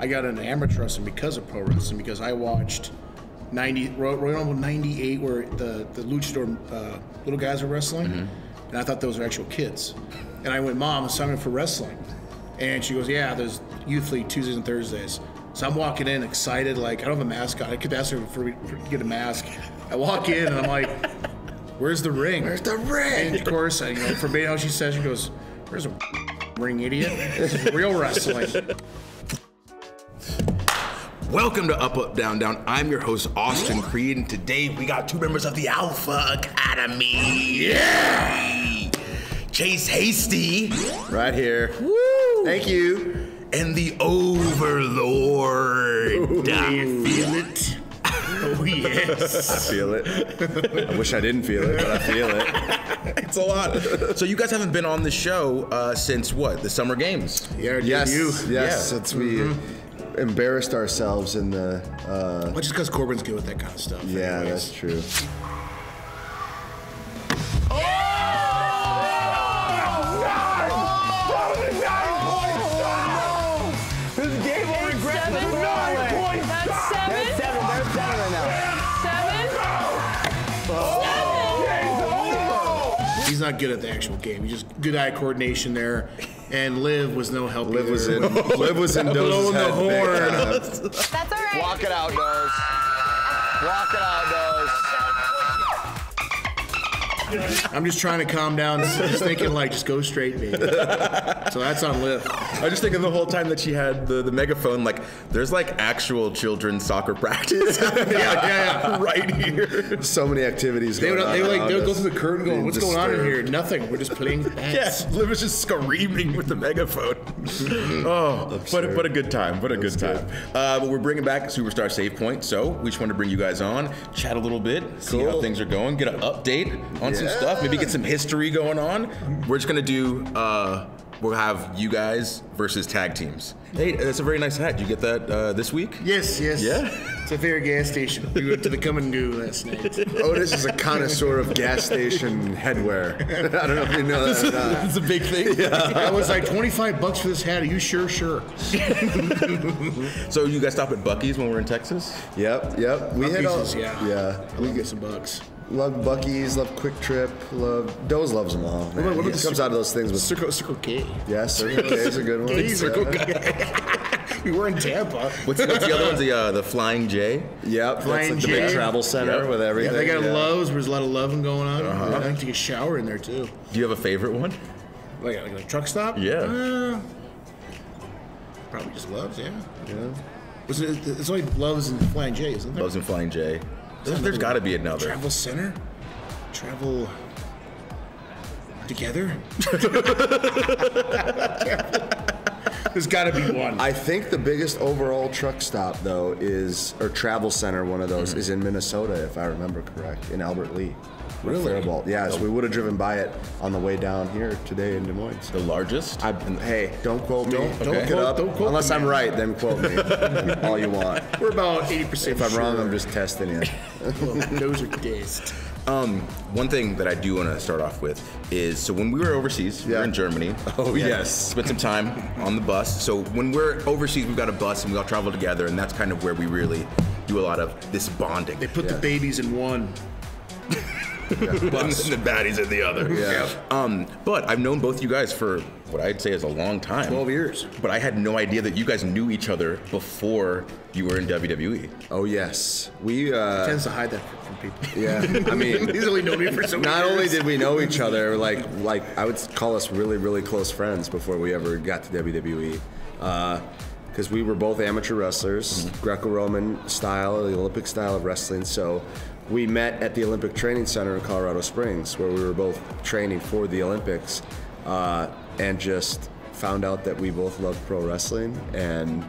I got into amateur wrestling because of pro wrestling, because I watched Royal Rumble 98 where the luchador little guys were wrestling, mm-hmm. and I thought those were actual kids. And I went, Mom, sign me for wrestling. And she goes, yeah, there's Youth League Tuesdays and Thursdays. So I'm walking in excited, like, I don't have a mask on. I kept asking her for get a mask. I walk in and I'm like, where's the ring? Where's the ring? And of course, I, you know, for me, all she says, she goes, where's a ring, idiot? This is real wrestling. Welcome to Up, Up, Down, Down. I'm your host, Austin Creed, and today we got two members of the Alpha Academy. Yeah! Chase Hasty. Right here. Woo! Thank you. And the Overlord. Ooh, do you feel it? Oh, yes. I feel it. I wish I didn't feel it, but I feel it. It's a lot. So you guys haven't been on the show since what? The Summer Games? Yeah, yes. Since we... Mm-hmm. Embarrassed ourselves in the. Well, just because Corbin's good with that kind of stuff. Yeah, anyways. That's true. Oh! Oh! 9! Oh! 9.7! Oh! This game will regret the 9.7! That's 7! There's 7 right now. 7? Oh! 7! He's not good at the actual game. He's just good eye coordination there. And Liv was no help. Liv was in. Liv was in Doze's head. The horn. That's all right. Walk it out, Doze. Walk it out, Doze. I'm just trying to calm down. Just thinking like, just go straight, me. So that's on Liv. I was just thinking the whole time that she had the megaphone. Like, there's like actual children's soccer practice. yeah, right here. So many activities. They would go through the curtain going, "What's going on in here? Nothing. We're just playing." Yes, Liv was just screaming with the megaphone. Oh, but a good time. But a good time. But we're bringing back Superstar Save Point, so we just want to bring you guys on, chat a little bit, see how things are going, get an update on some stuff, maybe get some history going on. We're just gonna do. We'll have you guys versus tag teams. Hey, that's a very nice hat. Did you get that this week? Yes. Yeah? It's a fair gas station. We went to the Come and Goo last night. Otis is a connoisseur of gas station headwear. I don't know if you know that or not. It's a big thing. Yeah. I was like, $25 for this hat. Are you sure? Sure. So you guys stop at Buc-ee's when we're in Texas? Yep. We had all. Yeah. I love some Bucs. Love Buc-ee's, love Quick Trip, Doze loves them all. Man. What comes out of those things with Circle K? Yeah, Circle K is a good one. Circle K. We were in Tampa. What's the other one? The Flying J? Yep. Flying J. The big travel center with everything. Yeah, they got Loves. There's a lot of loving going on. I like to get a shower in there too. Do you have a favorite one? Like a truck stop? Yeah. Probably just Loves. Yeah. It's only Loves and Flying J, isn't there? Loves and Flying J. There's got to be another. Travel center? Travel together? There's got to be one. I think the biggest overall truck stop, though, or travel center, one of those, is in Minnesota, if I remember correct, in Albert Lea. Really? Yeah, so we would have driven by it on the way down here today in Des Moines. The largest? Hey, don't quote me. Don't quote Unless I'm right, then quote me. All you want. We're about 80%. If I'm wrong, I'm just testing you. Those are dazed. One thing that I do want to start off with is, so when we were overseas, we were in Germany. Oh, yes. Spent some time on the bus. So when we're overseas, we've got a bus and we all travel together, and that's kind of where we really do a lot of this bonding. They put the babies in one. Bus. And the baddies in the other. But I've known both you guys for what I'd say is a long time. 12 years. But I had no idea that you guys knew each other before you were in WWE. Oh, yes. We it tends to hide that from people. Yeah. I mean, he's only known me for so many years. Not only did we know each other, like I would call us really, really close friends before we ever got to WWE. Because we were both amateur wrestlers, Greco Roman style, the Olympic style of wrestling. So we met at the Olympic Training Center in Colorado Springs, where we were both training for the Olympics, and just found out that we both loved pro wrestling, and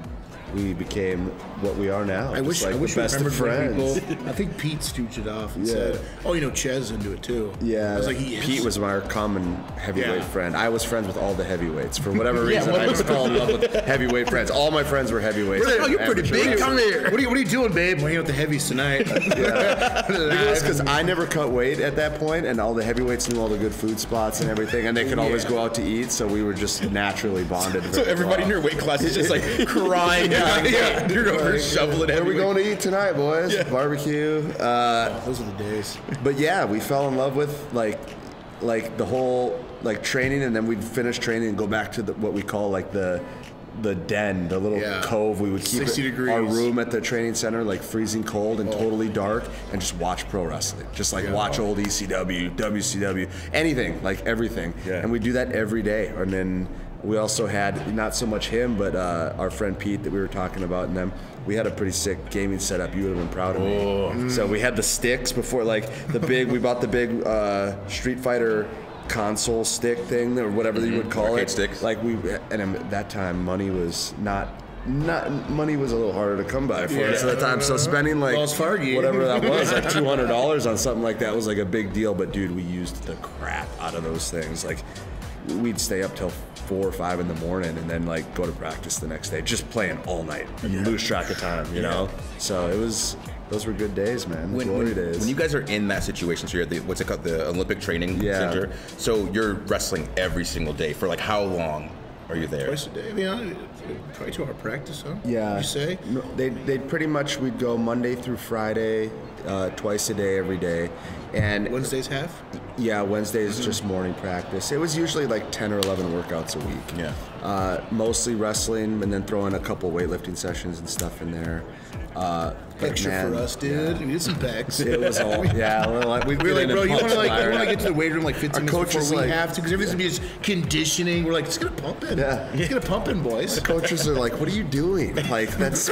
we became what we are now. I wish we remembered friends. People. I think Pete stooped it off and said, "Oh, you know, Chez into it too." Yeah, I was like, Pete was my common heavyweight friend. I was friends with all the heavyweights for whatever reason. I just fell in love with heavyweight friends. All my friends were heavyweights. Really? Oh, you're pretty big. Come here. What are you doing, babe? We're hanging with the heavies tonight. Because I never cut weight at that point, and all the heavyweights knew all the good food spots and everything, and they could always go out to eat. So we were just naturally bonded. So everybody in your weight class is just like crying out. Yeah, they're over shoveling everywhere. Where are we going to eat tonight, boys? Yeah. Barbecue. Those are the days. But yeah, we fell in love with like the whole like training, and then we'd finish training and go back to the, what we call like the den, the little cove. We would keep 60 degrees. Our room at the training center like freezing cold and totally dark, and just watch pro wrestling. Just like watch old ECW, WCW, anything, like everything. Yeah. And we do that every day. And then we also had, not so much him, but our friend Pete that we were talking about and them, we had a pretty sick gaming setup. You would have been proud of me. So we had the sticks before, like the big, we bought the big Street Fighter console stick thing or whatever you would call it. Sticks. Like we, and at that time money was money was a little harder to come by for us at that time. So spending like whatever that was, like $200 on something like that was like a big deal. But dude, we used the crap out of those things. Like we'd stay up till 4 or 5 in the morning and then like go to practice the next day, just playing all night and lose track of time, you know? So it was, those were good days, man. When you guys are in that situation, so you're at the, what's it called, the Olympic Training Center. So you're wrestling every single day for like how long are you there? Twice a day, probably 2 hour practice, huh? Yeah. You say? No, they'd pretty much, we'd go Monday through Friday, twice a day, every day. And Wednesdays half? Yeah, Wednesdays just morning practice. It was usually like 10 or 11 workouts a week. Yeah. Mostly wrestling, and then throw in a couple weightlifting sessions and stuff in there. Picture for us, dude. We did some packs. It was all, we were like, bro, you want to get to the weight room like 15 minutes before we have to, because everything's going to be just conditioning. We're like, it's going to pump in. Yeah. It's going to pump in, boys. The coaches are like, what are you doing? Like, that's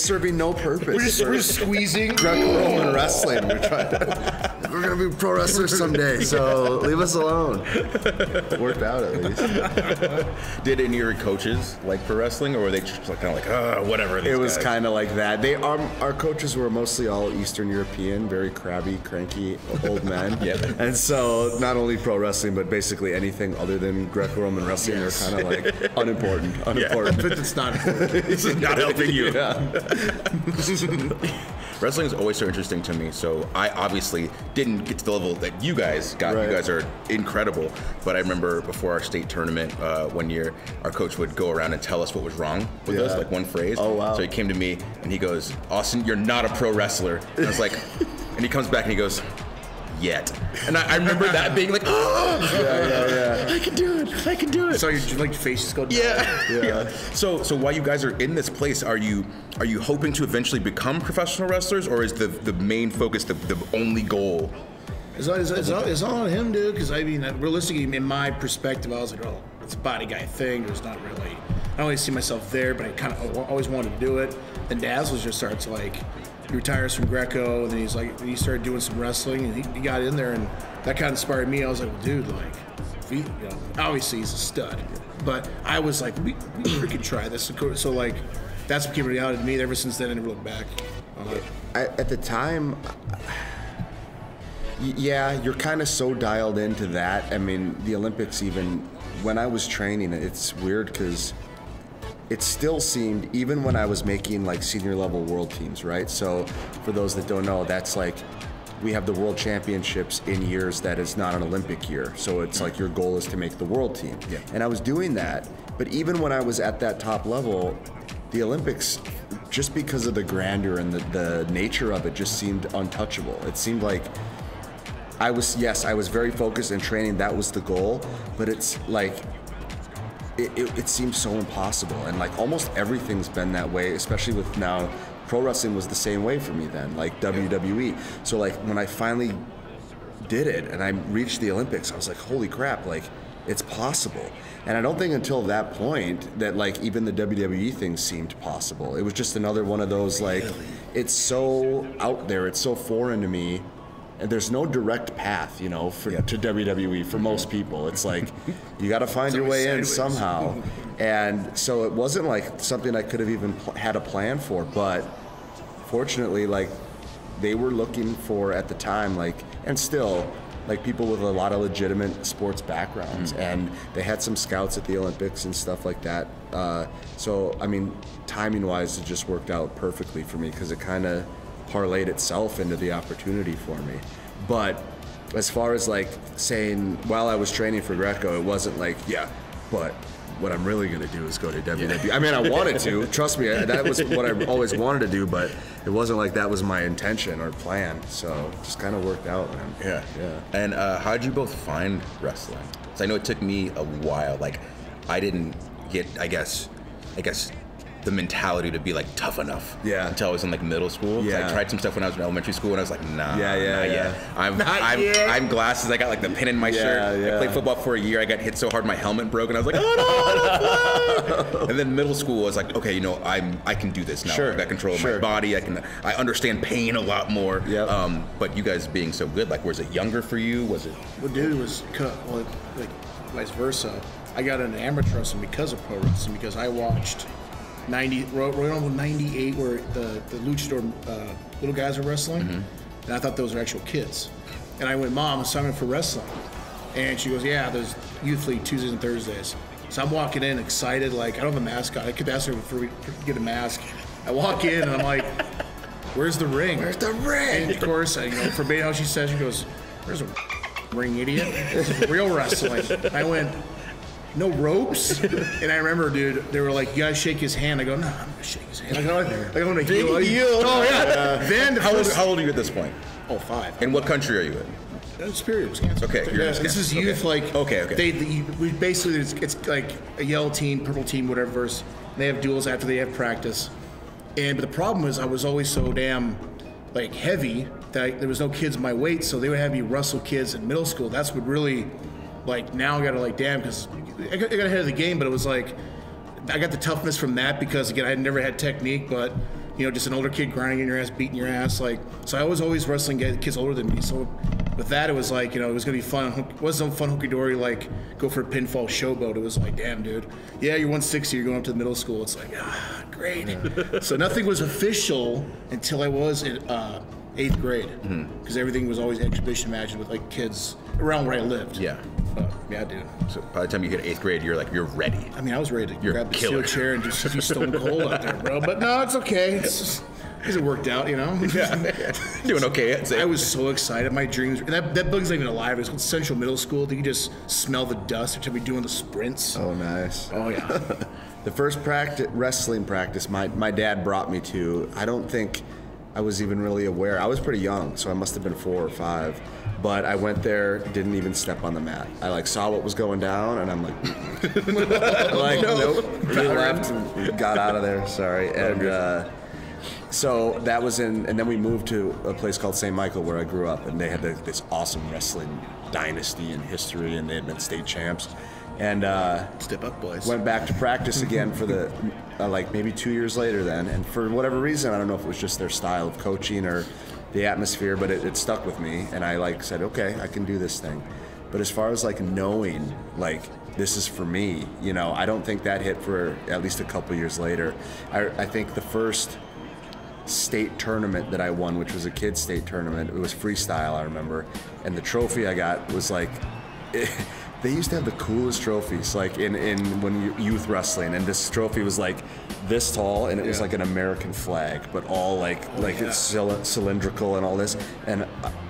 serving no purpose. We're just squeezing. Greco Roman wrestling. We're going to be pro wrestlers someday, so leave us alone. It worked out, at least. Did any of your coaches like pro wrestling, or were they just kind of like, oh, whatever? It was kind of like that. They are, our coaches were mostly all Eastern European, very crabby, cranky old men. And so not only pro wrestling, but basically anything other than Greco-Roman wrestling, they're kind of like unimportant. It's not important. It's not helping you. Wrestling is always so interesting to me, so I obviously didn't get to the level that you guys got. You guys are incredible, but I remember before our state tournament one year, our coach would go around and tell us what was wrong with us, like one phrase. Oh, wow. So he came to me and he goes, Austin, you're not a pro wrestler. And I was like, and he comes back and he goes, yet. And I remember that being like, oh, I can do it, I can do it. So your like face just go down. So while you guys are in this place, are you hoping to eventually become professional wrestlers, or is the main focus, the only goal? It's all on him, dude, because I mean, realistically, in my perspective, I was like, oh, it's a body guy thing. There's not really, I always see myself there, but I kind of always wanted to do it. Then Dazzles just starts like, he retires from Greco, and then he's like, he started doing some wrestling, and he got in there, and that kind of inspired me. I was like, well, dude, like, you know, obviously he's a stud, but I was like, we freaking try this. So like, that's became reality to me. Ever since then, I never looked back. At the time, yeah, you're kind of so dialed into that. I mean, the Olympics, even when I was training, it's weird because it still seemed, even when I was making like senior level world teams, right? So for those that don't know, that's like, we have the world championships in years that is not an Olympic year. So it's like your goal is to make the world team. Yeah. And I was doing that, but even when I was at that top level, the Olympics, just because of the grandeur and the nature of it, just seemed untouchable. It seemed like I was, yes, I was very focused in training. That was the goal, but it's like, it seems so impossible, and like almost everything's been that way, especially with now. Pro wrestling was the same way for me then, like WWE. So like when I finally did it and I reached the Olympics, I was like, holy crap, like it's possible. And I don't think until that point that like even the WWE thing seemed possible. It was just another one of those like, it's so out there, it's so foreign to me. And there's no direct path, you know, to WWE for most people. It's like, you got to find your way in somehow. And so it wasn't like something I could have even had a plan for. But fortunately, like, they were looking for, at the time, like, and still, like, people with a lot of legitimate sports backgrounds. And they had some scouts at the Olympics and stuff like that. So, I mean, timing-wise, it just worked out perfectly for me because it kind of parlayed itself into the opportunity for me. But as far as like saying, while I was training for Greco, it wasn't like, yeah, but what I'm really going to do is go to WWE. Yeah. I mean, I wanted to. Trust me, that was what I always wanted to do, but it wasn't like that was my intention or plan. So it just kind of worked out, man. Yeah. Yeah. And how did you both find wrestling? Because I know it took me a while. Like, I didn't get, I guess, the mentality to be like tough enough. Yeah. Until I was in like middle school. Yeah. I tried some stuff when I was in elementary school and I was like, nah. Yeah, yeah, not yeah. Yet. I'm glasses. I got like the pin in my shirt. Yeah. I played football for a year. I got hit so hard my helmet broke and I was like, oh no. And then middle school I was like, okay, you know, I can do this now. Sure. I got control of my body. I understand pain a lot more. Yeah. But you guys being so good, like, was it younger for you? Was it? Well, dude, it was like vice versa. I got into amateur wrestling because of pro wrestling, because I watched. Royal Rumble '98, where the luchador little guys were wrestling, and I thought those were actual kids. And I went, Mom, sign up for wrestling. And she goes, yeah, there's youth league Tuesdays and Thursdays. So I'm walking in excited, like I don't have a mask on. I kept asking her if we could get a mask. I walk in and I'm like, where's the ring? Where's the ring? And of course, I, you know, forbade how she says, she goes, where's a ring, idiot? This is real wrestling. And I went, no ropes? And I remember, dude, they were like, you gotta shake his hand. I go, no, I'm gonna shake his hand. I wanna heal you. Oh, yeah. Then how old are you at this point? Oh, 5. And what country are you in? Superior, Wisconsin. Okay, you're in Wisconsin. This is youth, like, okay. We basically, it's like a yellow team, purple team, whatever, verse. They have duels after they have practice. And but the problem is I was always so damn, like, heavy that there was no kids my weight, so they would have me wrestle kids in middle school. That's what really, like, now I gotta, like, damn, because I got ahead of the game, but it was like, I got the toughness from that because, again, I had never had technique, but, you know, just an older kid grinding in your ass, beating your ass, like, so I was always wrestling kids older than me, so with that, it was like, you know, it was gonna be fun. It wasn't some fun hunky-dory, like, go for a pinfall showboat. It was like, damn, dude, yeah, you're 160, you're going up to the middle school. It's like, ah, great. So nothing was official until I was in 8th grade, because everything was always exhibition matches with, like, kids around where I lived. Yeah. Yeah, dude. So by the time you hit 8th grade, you're like, you're ready. I mean, I was ready to grab the steel chair and just do stone cold out there, bro. But no, it's okay. It's just, it worked out, you know? Yeah. Doing okay. I was so excited. My dreams. And that building's not even alive. It's called Central Middle School. You can just smell the dust. They're doing the sprints. Oh, nice. Oh, yeah. The first wrestling practice my dad brought me to, I don't think I was even really aware. I was pretty young, so I must have been 4 or 5. But I went there, didn't even step on the mat. I like saw what was going down, and I'm like, like, nope. We left and got out of there. Sorry. And so that was in, and then we moved to a place called St. Michael where I grew up, and they had this awesome wrestling dynasty and history, and they had been state champs. And step up, boys. Went back to practice again for the like maybe 2 years later then, and for whatever reason, I don't know if it was just their style of coaching or the atmosphere, but it stuck with me, and I like said, okay, I can do this thing. But as far as like knowing, like, this is for me, you know, I don't think that hit for at least a couple years later. I think the first state tournament that I won, which was a kid's state tournament, it was freestyle, I remember, and the trophy I got was like, they used to have the coolest trophies, like in when youth wrestling, and this trophy was like this tall, and it was like an American flag, but all like it's cylindrical and all this, and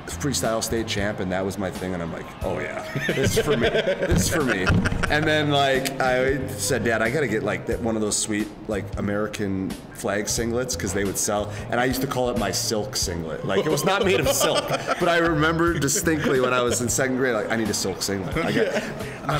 freestyle state champ, and that was my thing, and I'm like, oh yeah, this is for me, this is for me. And then like I said, Dad, I gotta get like that one of those sweet like American flag singlets, because they would sell, and I used to call it my silk singlet. Like, it was not made of silk, but I remember distinctly when I was in 2nd grade, like, I need a silk singlet. I got,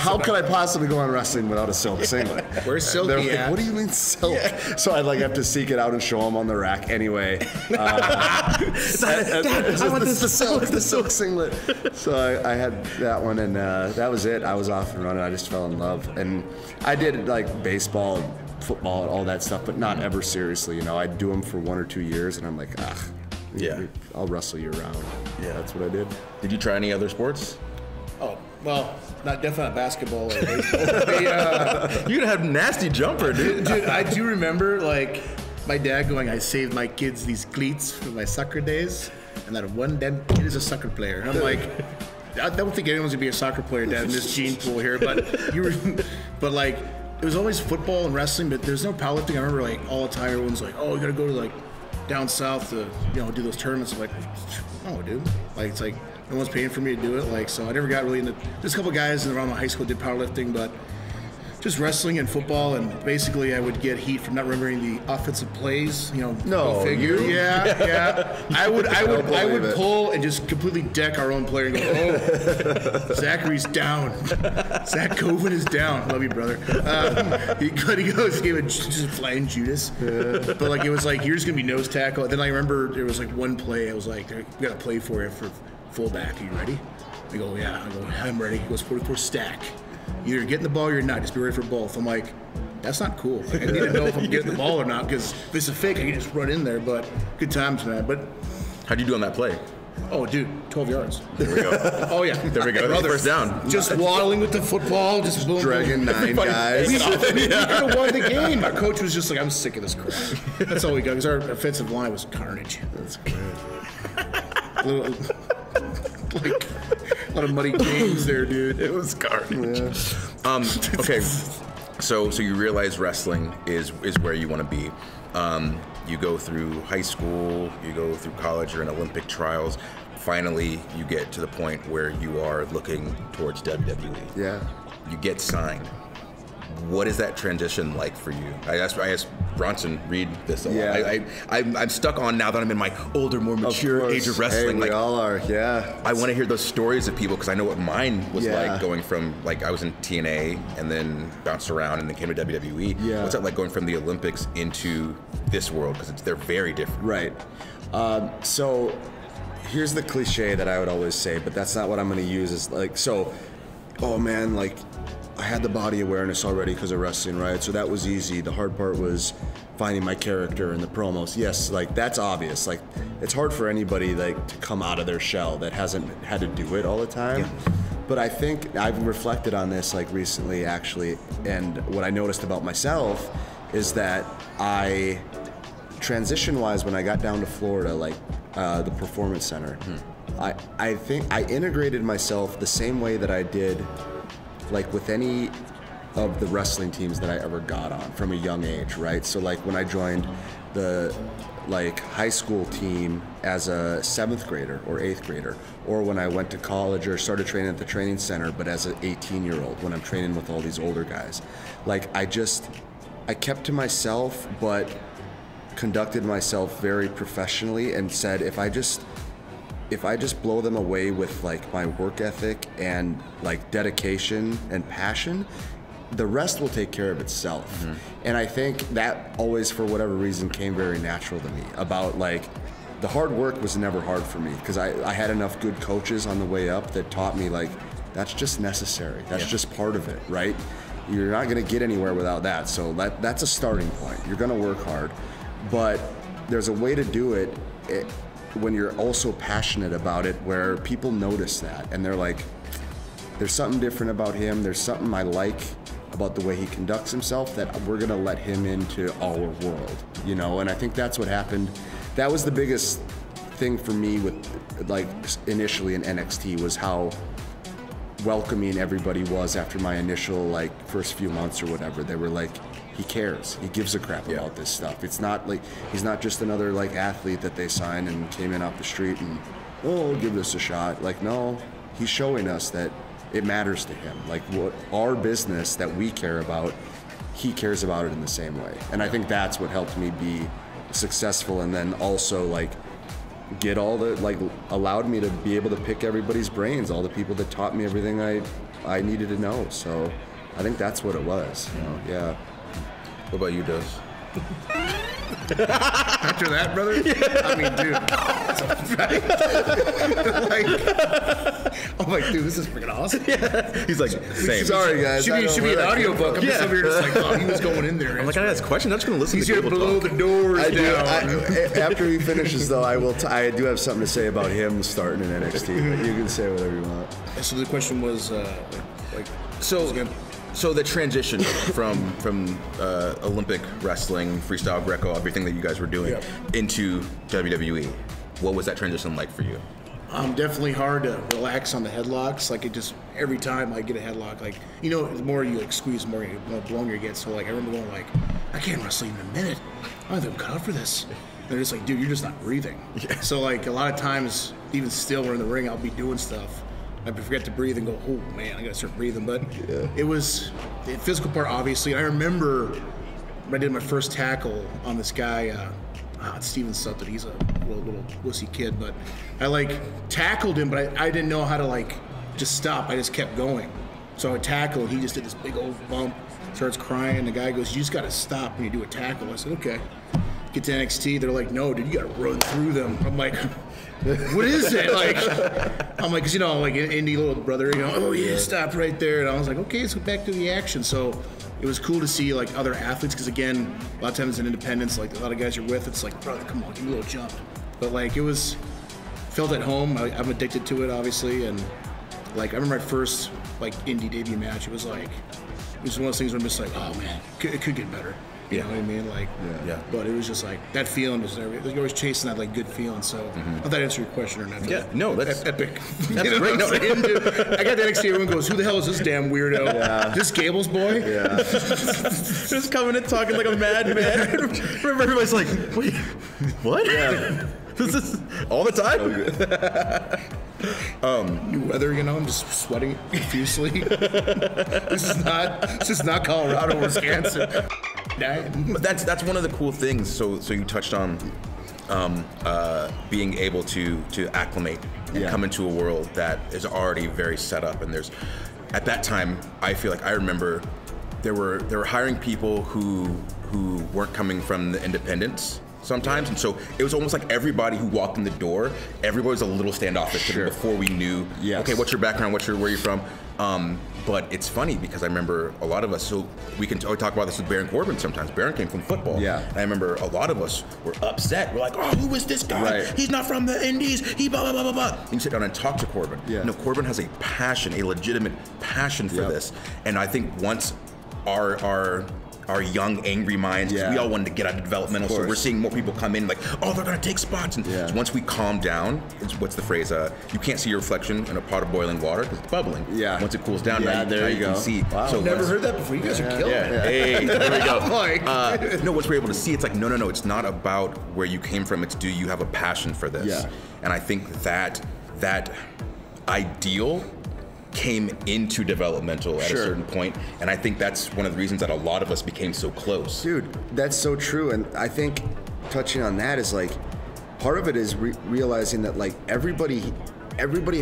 how could I possibly go on wrestling without a silk singlet? Where's silk? Like, what do you mean silk? Yeah. So I like have to seek it out and show them on the rack. Anyway, Dad, I want this silk, the silk singlet. So I had that one, and that was it. I was off and running. I just fell in love, and I did like baseball, football, and all that stuff, but not ever seriously. You know, I'd do them for 1 or 2 years, and I'm like, ah, yeah, I'll wrestle you around. Yeah, that's what I did. Did you try any other sports? Oh. Well, definitely not basketball or baseball. You're gonna have a nasty jumper, dude. Dude, I do remember like my dad going, I saved my kids these cleats for my soccer days, and that one damn kid is a soccer player. And I'm like, I don't think anyone's gonna be a soccer player, Dad, in this gene pool here, but but like it was always football and wrestling, but there's no powerlifting. I remember like all the time everyone's like, oh, you gotta go to like down south to, you know, do those tournaments. I'm like, oh, dude. Like, it's like no one's paying for me to do it, like, so I never got really into. There's a couple guys around my high school did powerlifting, but just wrestling and football, and basically I would get heat from not remembering the offensive plays. You know, no figure. Yeah, yeah. I would pull and just completely deck our own player and go, oh, Zachary's down. Zach Coven is down. Love you, brother. He goes, he gave a just flying Judas. But like it was like you're just gonna be nose tackle. And then I remember there was like one play. I was like, we gotta play for you for fullback. Are you ready? I go, yeah. I go, I'm ready. He goes, 44 stack. You're getting the ball or you're not. Just be ready for both. I'm like, that's not cool. Like, I need to know if I'm getting the ball or not, because if it's a fake, I can just run in there. But good times, man. But how'd you do on that play? Oh, dude, 12 yards. There we go. Oh, yeah. There we go. Brother, first down. Just waddling with the football. Just boom, dragging boom. Nine guys. We could have won the game. Our coach was just like, I'm sick of this crap. That's all we got, because our offensive line was carnage. That's good. Like, a lot of muddy games there, dude. It was garbage. Yeah. Okay, so you realize wrestling is where you want to be. You go through high school, you go through college, you're in Olympic trials. Finally, you get to the point where you are looking towards WWE. Yeah. You get signed. What is that transition like for you? I asked Bronson Reed this a lot. Yeah. I'm stuck on now that I'm in my older, more mature age of wrestling. Hey, like, we all are, yeah. I want to hear those stories of people, because I know what mine was like going from, like, I was in TNA and then bounced around and then came to WWE. Yeah. What's that like going from the Olympics into this world? Because they're very different. Right. So here's the cliche that I would always say, but that's not what I'm going to use. It's like, so, oh man, like, I had the body awareness already because of wrestling, right? So that was easy. The hard part was finding my character and the promos. Yes, like, that's obvious. Like, it's hard for anybody, like, to come out of their shell that hasn't had to do it all the time. Yeah. But I think I've reflected on this, like, recently, actually, and what I noticed about myself is that I, transition-wise, when I got down to Florida, like, the Performance Center, I think I integrated myself the same way that I did, like, with any of the wrestling teams that I ever got on from a young age, right? So, like, when I joined the, like, high school team as a 7th grader or 8th grader, or when I went to college or started training at the training center, but as an 18-year-old, when I'm training with all these older guys, like, I kept to myself, but conducted myself very professionally and said, if I just blow them away with, like, my work ethic and, like, dedication and passion, the rest will take care of itself. Mm-hmm. And I think that always, for whatever reason, came very natural to me. About, like, the hard work was never hard for me, because I had enough good coaches on the way up that taught me, like, that's just necessary. That's just part of it, right? You're not gonna get anywhere without that. So that's a starting point. You're gonna work hard, but there's a way to do it, when you're also passionate about it, where people notice that and they're like, there's something different about him, there's something I like about the way he conducts himself, that we're gonna let him into our world, you know? And I think that's what happened. That was the biggest thing for me with, like, initially in NXT, was how welcoming everybody was after my initial, like, first few months or whatever. They were like, he cares. He gives a crap about this stuff. It's not like he's not just another, like, athlete that they signed and came in off the street and, oh, I'll give this a shot. Like, no, he's showing us that it matters to him. Like, what our business that we care about, he cares about it in the same way. And I think that's what helped me be successful, and then also, like, get all the, like, allowed me to be able to pick everybody's brains, all the people that taught me everything I needed to know. So I think that's what it was, you know? Yeah. What about you, Des? After that, brother? Yeah. I mean, dude. Like, I'm like, dude, this is freaking awesome. Yeah. He's like, same. Sorry, guys. Should be an audiobook. I'm just over here just like, oh, he was going in there. I'm like, I asked a question. I'm just going to listen to people talk. He's here to blow the doors down. After he finishes, though, I do have something to say about him starting in NXT, but you can say whatever you want. So the question was, So the transition from Olympic wrestling, freestyle Greco, everything that you guys were doing into WWE, what was that transition like for you? Definitely hard to relax on the headlocks. Like, it just, every time I get a headlock, like, you know, the more you, like, squeeze, the more longer you get. So, like, I remember going, like, I can't wrestle even a minute. I don't think I'm cut out for this. And they're just like, dude, you're just not breathing. Yeah. So, like, a lot of times, even still, we're in the ring, I'll be doing stuff. I forget to breathe and go, oh man, I gotta start breathing. But yeah, it was the physical part, obviously. I remember when I did my first tackle on this guy, Steven Sutton. He's a little wussy kid, but I like tackled him, but I didn't know how to like just stop. I just kept going. So I tackled, he just did this big old bump, starts crying. The guy goes, you just gotta stop when you do a tackle. I said, okay. Get to NXT, they're like, no, dude, you gotta run through them. I'm like, what is it? Like, I'm like, 'cause you know, like an indie little brother, you know, oh yeah, stop right there. And I was like, okay, let's get back to the action. So it was cool to see like other athletes, because again, a lot of times in independence, like a lot of guys you're with, it's like, brother, come on, give me a little jump. But like, it was, felt at home. I'm addicted to it, obviously. And like, I remember my first like indie debut match, it was like, it was one of those things where I'm just like, oh man, it could get better. You know what I mean? Like, yeah. But it was just like, that feeling was there. You're always chasing that like good feeling. So, I thought that answered your question or not. Yeah, no, that's epic. That's great. No, I got the NXT, everyone goes, who the hell is this damn weirdo? Yeah. This Gables boy? Yeah. Just coming and talking like a madman. Remember, everybody's like, wait, what? Yeah. This is all the time. New weather, you know, I'm just sweating profusely. This is not Colorado, Wisconsin. That's one of the cool things. So you touched on being able to acclimate and come into a world that is already very set up. And there's, at that time, I feel like I remember they were hiring people who weren't coming from the independents sometimes, and so it was almost like everybody who walked in the door, everybody was a little standoffish to them before we knew. Okay, what's your background? Where are you from? But it's funny because I remember a lot of us, so we can talk about this with Baron Corbin sometimes. Baron came from football. Yeah. And I remember a lot of us were upset. We're like, oh, who is this guy? Right. He's not from the Indies. He blah, blah, blah, blah, blah. And you sit down and talk to Corbin. Yeah. No, Corbin has a passion, a legitimate passion for this. And I think once our young, angry minds, because we all wanted to get out of developmental, so we're seeing more people come in like, oh, they're gonna take spots. And so once we calm down, it's, what's the phrase? You can't see your reflection in a pot of boiling water because it's bubbling. Yeah. Once it cools down, now you can see. Wow. So I've never heard that before. You guys are killing it. Hey, there we go. No, once we're able to see, it's like, no, it's not about where you came from. It's, do you have a passion for this? Yeah. And I think that ideal came into developmental at a certain point, and I think that's one of the reasons that a lot of us became so close. Dude, that's so true, and I think touching on that is like, part of it is realizing that like everybody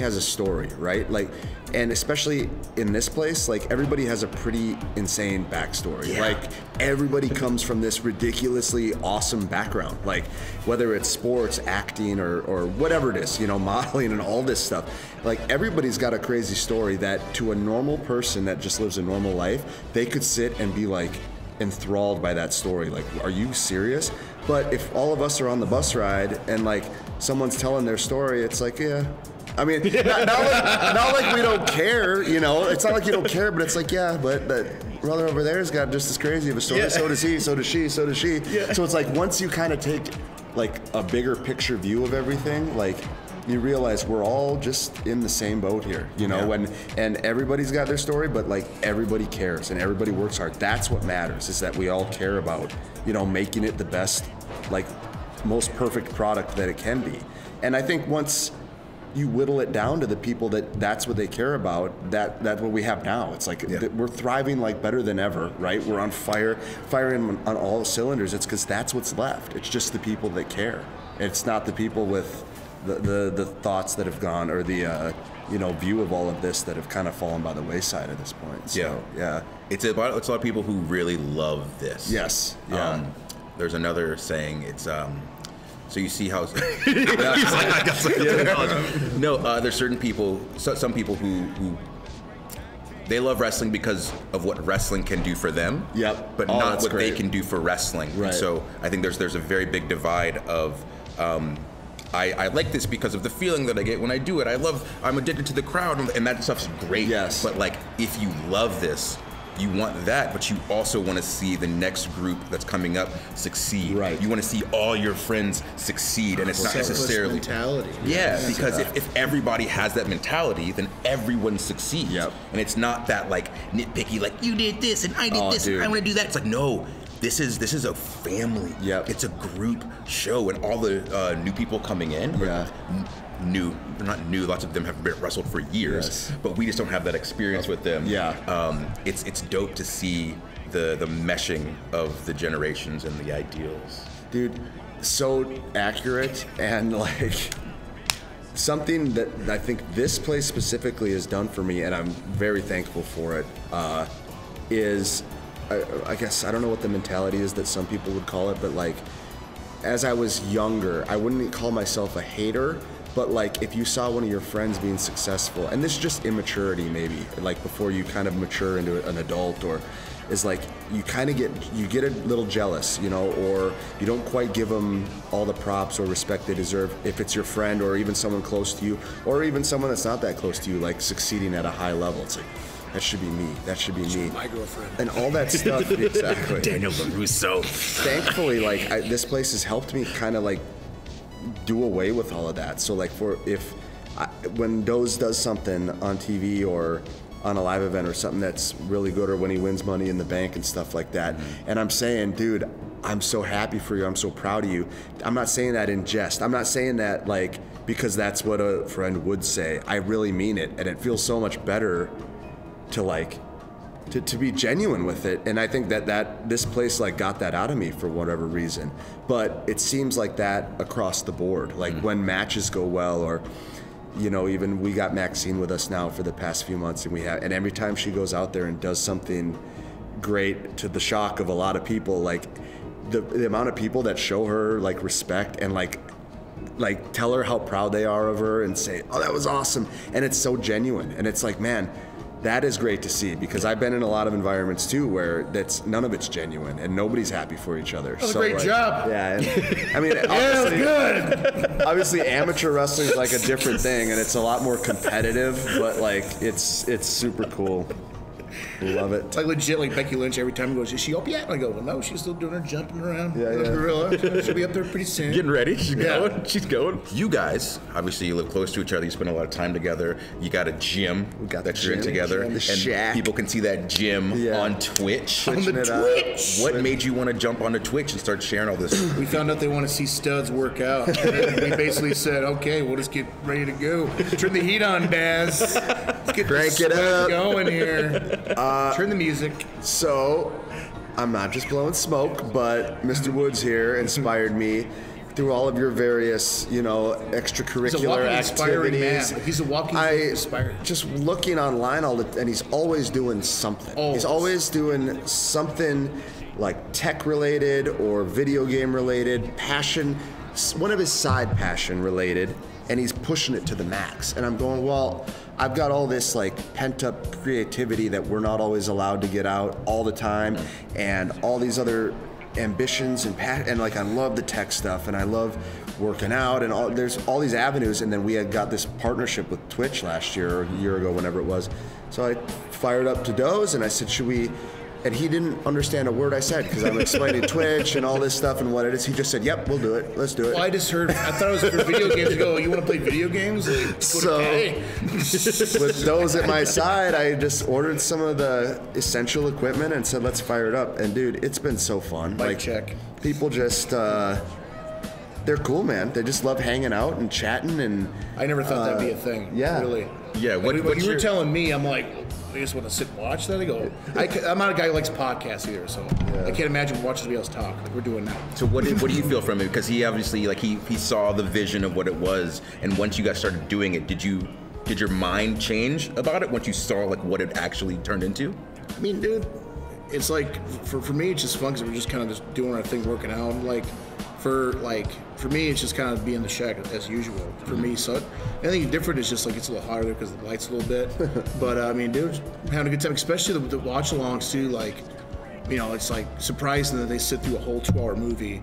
has a story, right? Like, and especially in this place, like everybody has a pretty insane backstory. Yeah. Like everybody comes from this ridiculously awesome background, like whether it's sports, acting, or whatever it is, you know, modeling and all this stuff. Like everybody's got a crazy story that to a normal person that just lives a normal life, they could sit and be like enthralled by that story. Like, are you serious? But if all of us are on the bus ride and like someone's telling their story, it's like, yeah. I mean, not like we don't care, you know? It's not like you don't care, but it's like, yeah, but that brother over there's got just as crazy of a story. Yeah. So does he, so does she, so does she. Yeah. So it's like, once you kind of take like a bigger picture view of everything, like you realize we're all just in the same boat here, you know? Yeah. And everybody's got their story, but like everybody cares and everybody works hard. That's what matters, is that we all care about, you know, making it the best, like most perfect product that it can be. And I think once you whittle it down to the people that's what they care about, that's what we have now. It's like we're thriving like better than ever, right? We're on fire, firing on all cylinders. It's because that's what's left. It's just the people that care. It's not the people with the thoughts that have gone, or the you know, view of all of this that have kind of fallen by the wayside at this point. So, yeah. It's a lot of people who really love this. Yes, there's another saying, it's, so you see how there's certain people, some people who they love wrestling because of what wrestling can do for them, but not what they can do for wrestling. Right. So I think there's a very big divide of I like this because of the feeling that I get when I do it. I'm addicted to the crowd, and that stuff's great. Yes. But like, if you love this, you want that, but you also want to see the next group that's coming up succeed. Right. You want to see all your friends succeed, and it's not necessarily mentality. Yeah, because if everybody has that mentality, then everyone succeeds. Yep. And it's not that like nitpicky, like you did this and I did this, and I want to do that. It's like, no, This is a family. Yep. It's a group show, and all the new people coming in. Yeah. They're not new. Lots of them have been wrestled for years, yes. But we just don't have that experience with them. Yeah. It's dope to see the meshing of the generations and the ideals. Dude, so accurate, and like something that I think this place specifically has done for me, and I'm very thankful for it. Is I guess I don't know what the mentality is that some people would call it, but like as I was younger, I wouldn't call myself a hater. But like, if you saw one of your friends being successful, and this is just immaturity maybe, like before you kind of mature into an adult, or is like you kind of get a little jealous, you know, or you don't quite give them all the props or respect they deserve if it's your friend or even someone close to you, or even someone that's not that close to you, like succeeding at a high level. It's like, that should be me. That should be me. My girlfriend. And all that stuff. Exactly. Daniel LaRusso. Thankfully, like this place has helped me kind of like do away with all of that. So like when Doze does something on TV or on a live event or something that's really good, or when he wins Money in the Bank and stuff like that, and I'm saying, dude, I'm so happy for you, I'm so proud of you. I'm not saying that in jest. I'm not saying that like because that's what a friend would say. I really mean it, and it feels so much better to like to be genuine with it. And I think that this place like got that out of me for whatever reason. But it seems like that across the board, like when matches go well, or you know, even we got Maxine with us now for the past few months, and every time she goes out there and does something great, to the shock of a lot of people, like the amount of people that show her like respect and like tell her how proud they are of her and say, oh, that was awesome, and it's so genuine. And it's like, man, that is great to see, because I've been in a lot of environments too where none of it's genuine and nobody's happy for each other. That was so a great job. Yeah, and, I mean, obviously, yeah, that was good. Obviously, amateur wrestling is like a different thing, and it's a lot more competitive, but like it's super cool. Love it. It's like legit, like Becky Lynch every time goes, is she up yet? And I go, well, no, she's still doing her jumping around. Yeah, yeah. Gorilla. She'll be up there pretty soon. Getting ready. She's going. She's going. You guys, obviously, you live close to each other. You spend a lot of time together. You got a gym that you're in together. The shack. People can see that gym on Twitch. On the Twitch. What made you want to jump onto Twitch and start sharing all this? We found out they want to see studs work out. And we basically said, okay, we'll just get ready to go. Turn the heat on, Daz. Let's get this sweat going here. Turn the music. So, I'm not just blowing smoke, but Mr. Woods here inspired me through all of your various, you know, extracurricular activities. He's a walking inspired. Just looking online all the, and he's always doing something. Always. He's always doing something like tech related or video game related, passion, one of his side passion related, and he's pushing it to the max. And I'm going, well, I've got all this like pent up creativity that we're not always allowed to get out all the time, and all these other ambitions and like I love the tech stuff and I love working out and all, there's all these avenues. And then we had got this partnership with Twitch last year or a year ago, whenever it was. So I fired up to Doze and I said, should we? And he didn't understand a word I said because I'm explaining Twitch and all this stuff and what it is. He just said, yep, we'll do it. Let's do it. Well, I just heard, I thought it was for video games. I go, you want to play video games? Like, so, with Doze at my side, I just ordered some of the essential equipment and said, let's fire it up. And dude, it's been so fun. Mic check. People just, they're cool, man. They just love hanging out and chatting. And I never thought that'd be a thing. Yeah. Really. Yeah. What you were telling me, I'm like, I just want to sit and watch that. I go, I'm not a guy who likes podcasts either, so I can't imagine watching somebody else talk like we're doing now. So what do you feel from it? Because he obviously, like he saw the vision of what it was, and once you guys started doing it, did your mind change about it once you saw like what it actually turned into? I mean, dude, it's like for me, it's just fun because we're just kind of just doing our thing, working out, and like. For me, it's just kind of being the shack as usual for me. So anything different is just like it's a little hotter because the light's a little bit. But I mean, dude, having a good time, especially the watch-alongs too. Like, you know, it's like surprising that they sit through a whole 2-hour movie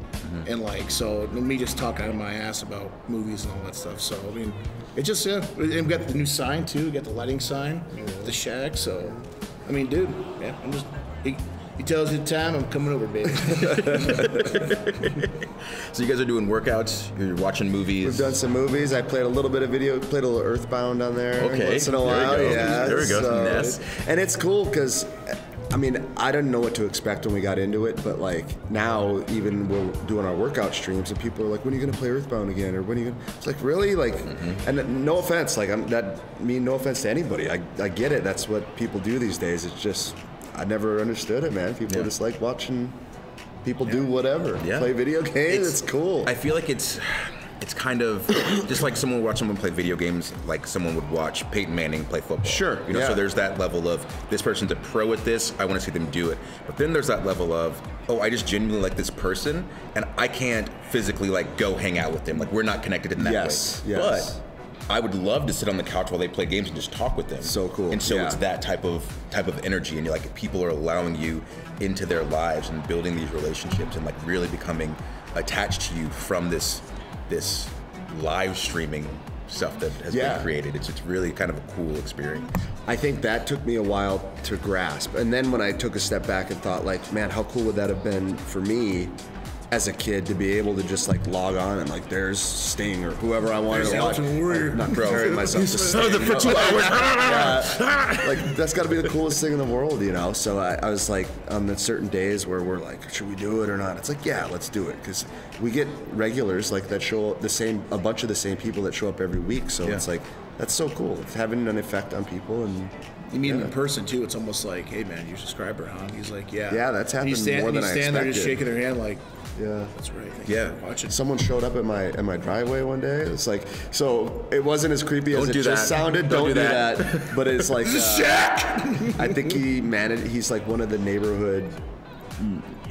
and like so me just talking out of my ass about movies and all that stuff. So I mean, it just and we got the new sign too. We got the lighting sign, the shack. So I mean, dude, yeah, I'm just. He tells you the time, I'm coming over, baby. So you guys are doing workouts, you're watching movies. We've done some movies. I played a little bit of video, played a little Earthbound on there. Okay. Once in a while, yeah. There we go. So, and it's cool because I mean, I didn't know what to expect when we got into it, but like now, even we're doing our workout streams, and people are like, "When are you gonna play Earthbound again?" Or "When are you gonna?" It's like, really, like, and no offense, like, no offense to anybody. I get it. That's what people do these days. It's just I never understood it, man. People just like watching people do whatever, play video games. It's cool. I feel like it's kind of just like someone would watch someone play video games, like someone would watch Peyton Manning play football. Sure. You know, so there's that level of, this person's a pro at this, I want to see them do it. But then there's that level of, oh, I just genuinely like this person, and I can't physically like go hang out with them. Like, we're not connected in that way. Yes. But I would love to sit on the couch while they play games and just talk with them. So cool. And so it's that type of energy, and you're like, people are allowing you into their lives and building these relationships and like really becoming attached to you from this live streaming stuff that has been created. It's really kind of a cool experience. I think that took me a while to grasp. And then when I took a step back and thought like, man, how cool would that have been for me as a kid to be able to just like log on and like, there's Sting or whoever I wanted to watch. Warrior. I'm not comparing myself to Sting. Like, that's gotta be the coolest thing in the world, you know? So I was like, on the certain days where we're like, should we do it or not? It's like, yeah, let's do it. Cause we get regulars like that show up, a bunch of the same people that show up every week. So it's like, that's so cool. It's having an effect on people. And you meet him in person too. It's almost like, hey man, you're a subscriber, huh? And he's like, yeah. Yeah, that's happened more than I expected. You stand there just shaking their hand like, yeah, that's right. Watching. Someone showed up at my driveway one day. It's like, so it wasn't as creepy as it just sounded. Don't do that. But it's like, I think he managed. He's like one of the neighborhood.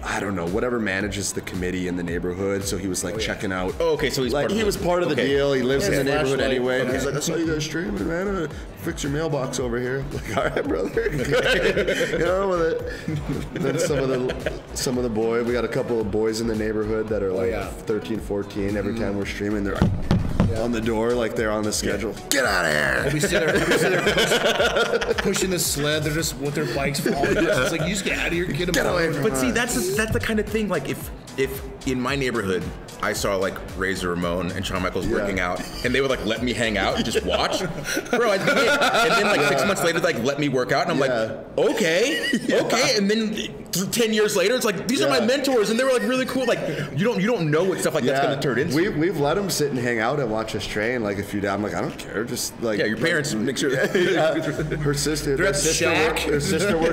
I don't know, whatever manages the committee in the neighborhood. So he was like checking out. Oh, okay, so he's like he was part of the deal. He lives in the neighborhood anyway. And he's like, I saw you guys streaming, man. I'm gonna fix your mailbox over here. I'm like, all right, brother. Get on with it. And then some of the boys, we got a couple of boys in the neighborhood that are like 13, 14. Every time we're streaming, they're like, on the door, like they're on the schedule. Get out of here! We sit there pushing the sled. They're just with their bikes falling. It's like, you just get out of here, get away from us. See, that's the kind of thing. Like if in my neighborhood I saw like Razor Ramon and Shawn Michaels working out, and they would like let me hang out and just watch, bro. I'd be and then like 6 months later, like let me work out, and I'm like, okay. And then 10 years later, it's like these are my mentors, and they were like really cool. Like you don't know what stuff like that's gonna turn into. We've let them sit and hang out and watch us train. Like if you die, I'm like, I don't care. Just like your parents make sure. Her sister works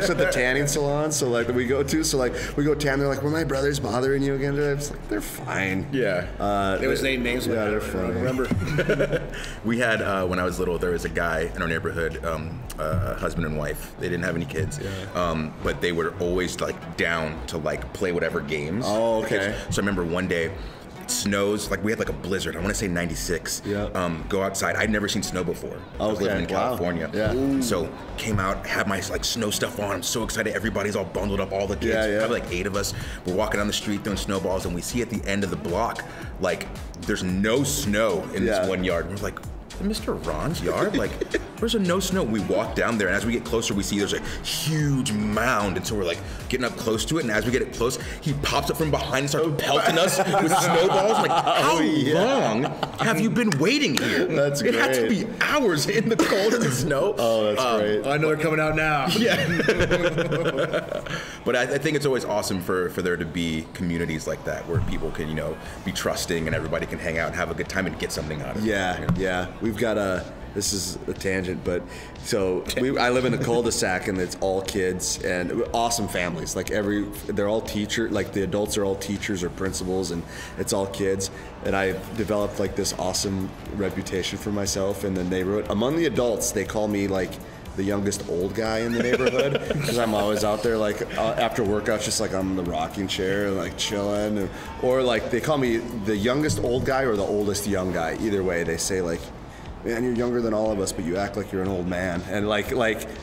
at the tanning salon, so like we go to. So like we go tan. They're like, were my brothers bothering you again today? I was like, they're fine. Yeah. They was named names. Yeah, they're fine. Remember, we had when I was little, there was a guy in our neighborhood, husband and wife. They didn't have any kids, but they were always like down to like play whatever games. Oh, okay. So I remember one day. Snows, like we had like a blizzard. I want to say 96. Go outside. I'd never seen snow before. I was living in California. So came out, had my like snow stuff on. I'm so excited. Everybody's all bundled up. All the kids, probably like 8 of us. We're walking down the street throwing snowballs, and we see at the end of the block, like there's no snow in this one yard. We're like, Mr. Ron's yard? Like, there's no snow. We walk down there, and as we get closer, we see there's a huge mound, and so we're like getting up close to it, and as we get it close, he pops up from behind and starts pelting us with snowballs. Like, how long have you been waiting here? That's great. It had to be hours in the cold and the snow. Oh, that's great. I know they're coming out now. But I think it's always awesome for there to be communities like that where people can, you know, be trusting and everybody can hang out and have a good time and get something out of it. We've got this is a tangent, but so I live in a cul-de-sac and it's all kids and awesome families. Like they're all teacher, like the adults are all teachers or principals and it's all kids. And I developed like this awesome reputation for myself in the neighborhood. Among the adults, they call me like the youngest old guy in the neighborhood because I'm always out there like after workouts just like I'm in the rocking chair like chilling or like they call me the youngest old guy or the oldest young guy. Either way, they say like, man, you're younger than all of us, but you act like you're an old man. And like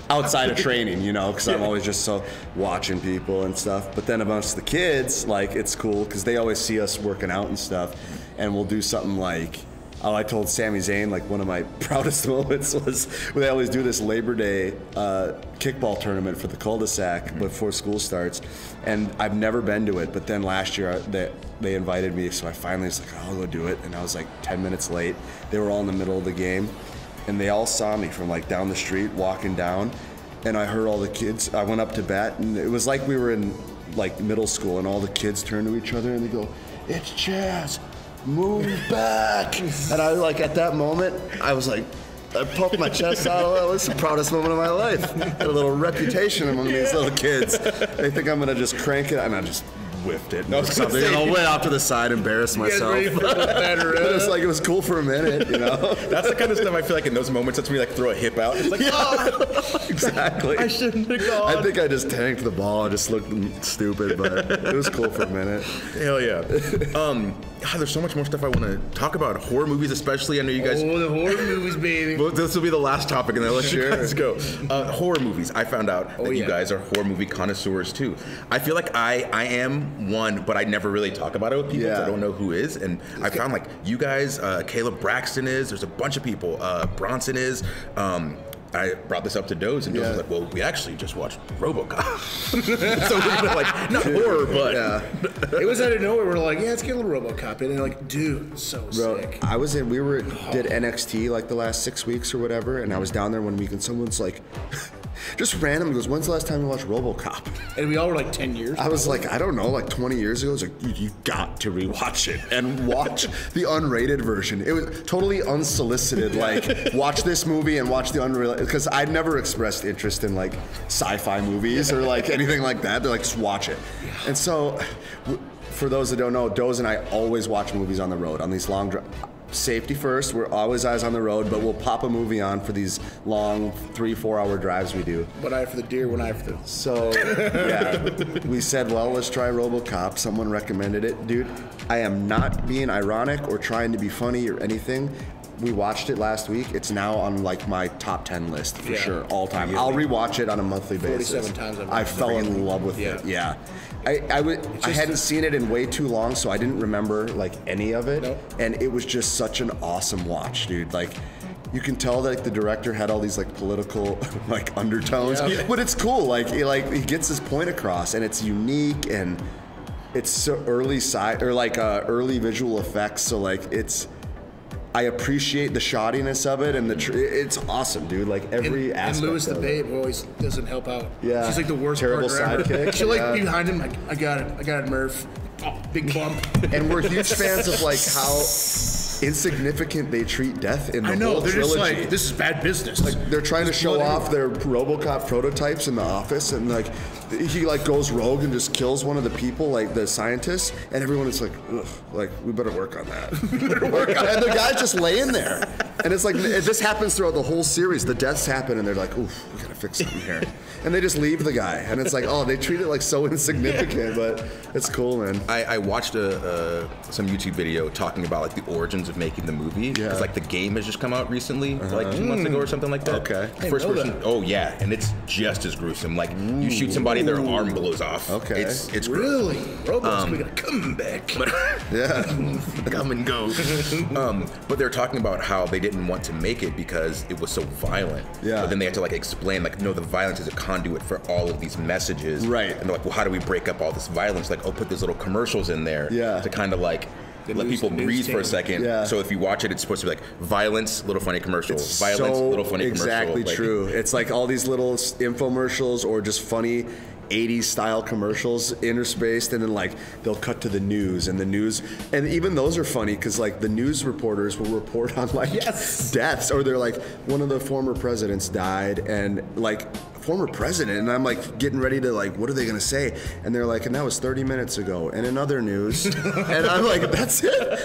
outside of training, you know, because I'm always just so watching people and stuff. But then amongst the kids, like it's cool because they always see us working out and stuff, and we'll do something like, oh, I told Sami Zayn like one of my proudest moments was they always do this Labor Day kickball tournament for the cul-de-sac before school starts, and I've never been to it. But then last year they invited me, so I finally was like, oh, I'll go do it, and I was like 10 minutes late. They were all in the middle of the game, and they all saw me from like down the street walking down, and I heard all the kids. I went up to bat, and it was like we were in like middle school, and all the kids turned to each other and they go, "It's Chaz, move back!" And I like at that moment, I was like, I puffed my chest out a little. It's the proudest moment of my life. Got a little reputation among these little kids. They think I'm gonna just crank it, and I just whiffed it. No, something. And I went off to the side, embarrassed myself. It was like it was cool for a minute, you know. That's the kind of stuff I feel like in those moments. That's when you like throw a hip out. It's like, yeah, oh, exactly. I shouldn't have gone. I think I just tanked the ball. I just looked stupid, but it was cool for a minute. Hell yeah. God, there's so much more stuff I want to talk about. Horror movies, especially. I know you guys. Oh, the horror movies, baby. Well, this will be the last topic, and then I'll let you guys go. Horror movies. I found out that you guys are horror movie connoisseurs too. I feel like I am one, but I never really talk about it with people. Yeah. I don't know who is, and I found like you guys. Caleb Braxton is. There's a bunch of people. Bronson is. I brought this up to Doze, and Doze was like, "Well, we actually just watched RoboCop," so we were like, "Not horror, but it was out of nowhere." We're like, "Yeah, let's get a little RoboCop," and they're like, "Dude, so sick." I was in. We were did NXT like the last 6 weeks or whatever, and I was down there one week, and someone's like, just randomly goes, "When's the last time you watched RoboCop?" And we all were like, 10 years ago. I was like, I don't know, like 20 years ago. I was like, you got to rewatch it and watch the unrated version. It was totally unsolicited, like, watch this movie and watch the unrated, because I'd never expressed interest in like sci-fi movies or like anything like that. They're like, just watch it. And so, for those that don't know, Doze and I always watch movies on the road, on these long drives. Safety first, we're always eyes on the road, but we'll pop a movie on for these long 3-4 hour drives we do. One eye for the deer, one eye for the... So, yeah, we said, well, let's try RoboCop. Someone recommended it. Dude, I am not being ironic or trying to be funny or anything. We watched it last week. It's now on like my top 10 list for sure, all time. Yeah. I'll rewatch it on a monthly basis. 47 times I've watched it. I fell in love with it, I hadn't seen it in way too long, so I didn't remember like any of it, and it was just such an awesome watch, dude. Like, you can tell that like, the director had all these like political like undertones, but it's cool. Like he gets his point across, and it's unique, and it's so early side or like early visual effects. So like it's. I appreciate the shoddiness of it, and the it's awesome, dude. Like every aspect. And Lewis the Babe always doesn't help out. Yeah, she's like the worst terrible sidekick. She's like behind him, like I got it, Murph. Oh, big bump. And we're huge fans of like how insignificant they treat death in the whole trilogy. They're just like, this is bad business. Like they're trying to show off their RoboCop prototypes in the office, and like he like goes rogue and just kills one of the people, like the scientists, and everyone is like, ugh, like we better work on that. And the guy's just laying there, and it's like this happens throughout the whole series. The deaths happen, and they're like, oof, we gotta fix something here, and they just leave the guy, and it's like, oh, they treat it like so insignificant, but it's cool, man. I watched some YouTube video talking about like the origins of making the movie. It's like the game has just come out recently, like 2 months ago or something like that. Okay. First person. Oh yeah, and it's just as gruesome. Like you shoot somebody, their arm blows off. Okay. It's really Robots. We gotta come back. But come and go. But they're talking about how they didn't want to make it because it was so violent. Yeah. But then they had to like explain like, no, the violence is a conduit for all of these messages. Right. And they're like, well, how do we break up all this violence? Like, oh, put these little commercials in there to kind of like let people breathe for a second. So if you watch it, it's supposed to be like violence, little funny commercial. It's violence, so little funny commercial. Exactly true. It's like all these little infomercials or just funny 80s style commercials interspaced, and then like they'll cut to the news, and the news, and even those are funny because like the news reporters will report on like deaths, or they're like, one of the former presidents died, and like former president, and I'm like getting ready to like, what are they gonna say? And they're like, and that was 30 minutes ago. And in other news, and I'm like, that's it.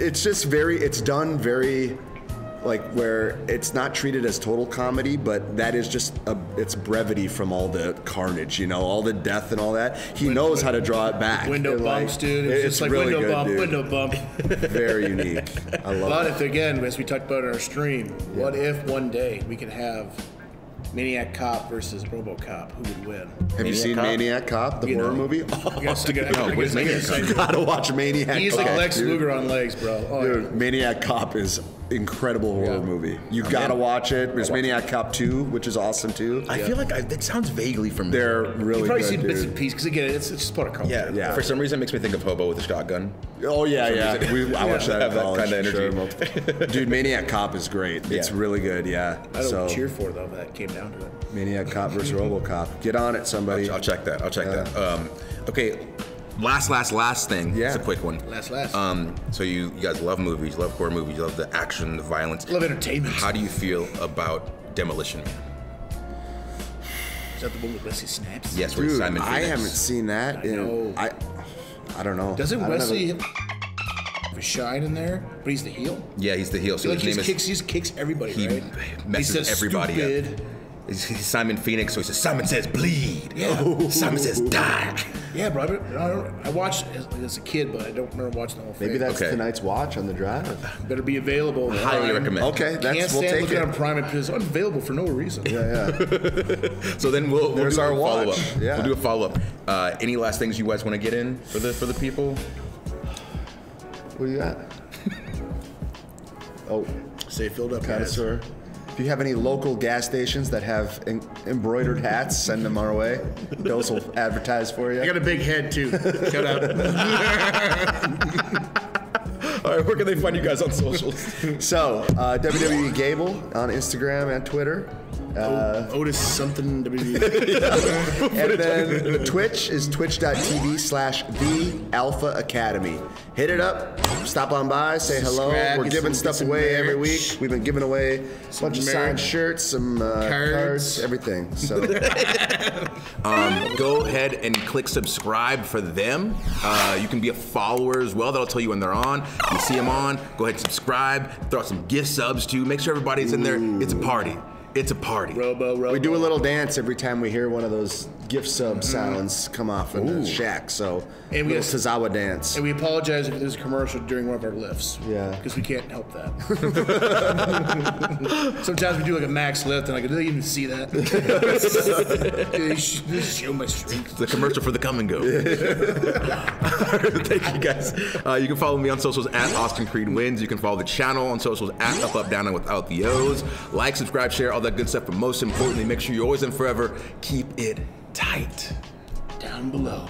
It's just very, it's done very, like where it's not treated as total comedy, but that is just it's brevity from all the carnage, you know, all the death and all that. He knows how to draw it back. Window bumps, like, dude. It's just like really window bump, window bump. Very unique. I love it. But if, again, as we talked about in our stream, what if one day we could have Maniac Cop versus RoboCop? Who would win? Have you seen Maniac Cop, the horror movie? Oh, you gotta watch Maniac Cop. He's like Lex Luger on legs, bro. Dude, Maniac Cop is incredible horror movie. You've got to watch it. There's Maniac Cop 2, which is awesome too. I feel like it sounds vaguely familiar. They're really good, You've probably seen bits and pieces, because again, it's just part of culture. Yeah, yeah. For some reason, it makes me think of Hobo with a Shotgun. Oh, yeah, yeah. I watched that in college. That kind of energy. Dude, Maniac Cop is great. Yeah. It's really good, yeah. I don't cheer for, though, that came down to it. Maniac Cop versus RoboCop. Get on it, somebody. I'll check that. I'll check that. Okay. Last thing. Yeah. It's a quick one. Last. So you guys love movies, love horror movies, love the action, the violence. Love entertainment. How do you feel about Demolition Man? Is that the one with Wesley Snipes? Yes, dude, Simon Phoenix. I haven't seen that. I don't know. Doesn't Wesley have a shine in there? But he's the heel? Yeah, he's the heel. So his name is... He just kicks everybody, right? Messes everybody up. He's Simon Phoenix, so he says, Simon says bleed. Yeah. Simon says die. Yeah, bro. I watched as a kid, but I don't remember watching the whole thing. Maybe that's tonight's watch on the drive. Better be available. Highly recommend. Okay, we'll take it. Can't stand looking on Prime because it's unavailable for no reason. Yeah, yeah. So then we'll do our follow-up. Yeah. We'll do a follow-up. Any last things you guys want to get in for the people? What do you got? Say filled up connoisseur. If you have any local gas stations that have embroidered hats, send them our way. Those will advertise for you. I got a big head, too. Shut up. All right, where can they find you guys on socials? So, WWE Gable on Instagram and Twitter. Otis something WWE. And then the Twitch is twitch.tv/theAlphaAcademy. Hit it up. Stop on by. Say hello. We're giving stuff away every week. We've been giving away a bunch of signed shirts, some cards, everything. So go ahead and click subscribe for them. You can be a follower as well. That'll tell you when they're on. You see them on. Go ahead and subscribe. Throw out some gift subs too. Make sure everybody's in there. It's a party. It's a party. Robo. We do a little dance every time we hear one of those gift sub sounds come off in the shack. So and we Tazawa dance. And we apologize if there's a commercial during one of our lifts. Yeah. Because we can't help that. Sometimes we do like a max lift and like, do they even see that? They show my strength. The commercial for the come and go. Thank you guys. You can follow me on socials at Austin Creed Wins. You can follow the channel on socials at Up, Up, Down, and Without the O's. Like, subscribe, share, all that good stuff, but most importantly, make sure you're always and forever keep it tight down below.